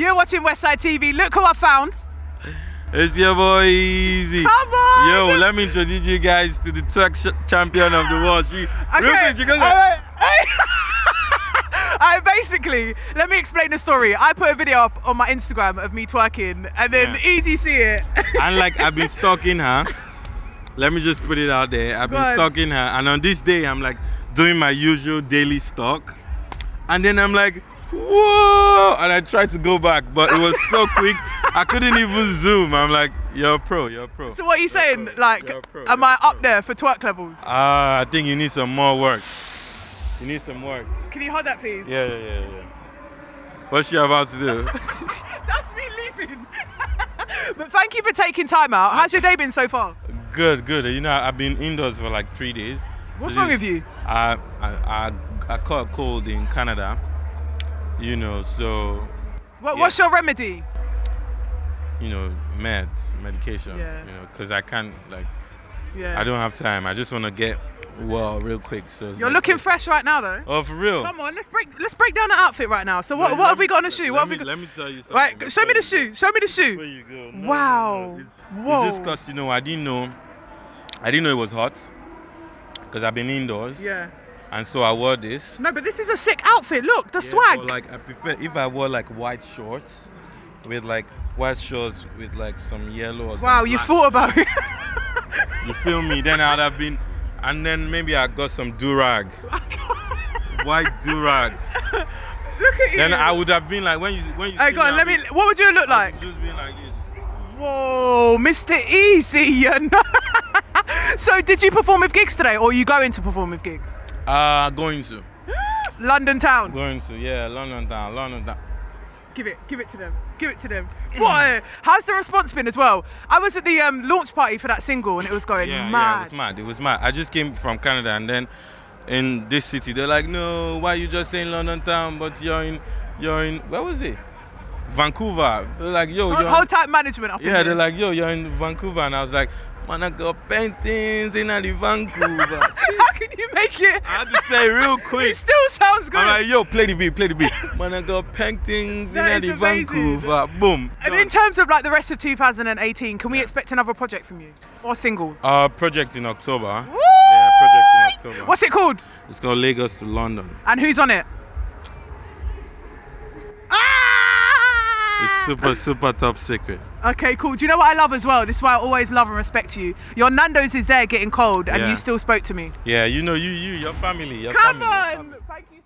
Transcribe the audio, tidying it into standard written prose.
You're watching Westside TV. Look who I found. It's your boy Eazi. Come on! Yo, let me introduce you guys to the track champion of the world. Basically, let me explain the story. I put a video up on my Instagram of me twerking, and then Eazi see it. And like, I've been stalking her. Let me just put it out there. I've been stalking her, and on this day, I'm like doing my usual daily stalk, and then I'm like, whoa! And I tried to go back, but it was so quick, I couldn't even zoom. I'm like, you're a pro, you're a pro. So what are you saying? Like, am I up there for twerk levels? I think you need some more work. You need some work. Can you hold that, please? Yeah. What's she about to do? That's me leaving. But thank you for taking time out. How's your day been so far? Good, good. You know, I've been indoors for like 3 days. What's wrong with you? I caught a cold in Canada, you know, so... What's your remedy? You know, medication, you know, because I can't, like, I don't have time. I just want to get well real quick. So you're looking fresh right now, though. Oh, for real? Come on, let's break down the outfit right now. So what have we got on the shoe? Let me tell you something. Right, show me the shoe. Show me the shoe. Where you go. No, wow. Whoa. It's just because, you know, I didn't know it was hot. Because I've been indoors. Yeah. And so I wore this. No, but this is a sick outfit. Look, the swag. But, like, I prefer if I wore like white shorts with like some yellow or something. Wow, you thought about it. You feel me? Then I'd have been, and then maybe I got some durag. White durag. Look at you. Then I would have been like, when you hey, go on, let me, what would you look like? I'd just being like this. Whoa, Mr. Eazi, you know. So did you perform with gigs today, or are you going to perform with gigs? Going to. London town. Going to, yeah, London town, London town. Give it to them. Give it to them. What? How's the response been as well? I was at the launch party for that single, and it was going mad. Yeah, it was mad. It was mad. I just came from Canada, and then in this city, they're like, "No, why are you just saying London town? But you're in where was it? Vancouver." They're like, "Yo, whole type management." Up in there. They're like, "Yo, you're in Vancouver," and I was like, "Man, I got paintings in Vancouver." How can you make it? I had to say real quick. It still sounds good. I'm like, yo, play the beat. Man, I got paintings in Vancouver. Boom. And in terms of like the rest of 2018, can we expect another project from you? Or singles? Project in October. Woo! Yeah, project in October. What's it called? It's called Lagos to London. And who's on it? It's super, super top secret. Okay, cool. Do you know what I love as well? This is why I always love and respect you. Your Nando's is there getting cold, and you still spoke to me. Yeah, you know, your family. Come on. Thank you.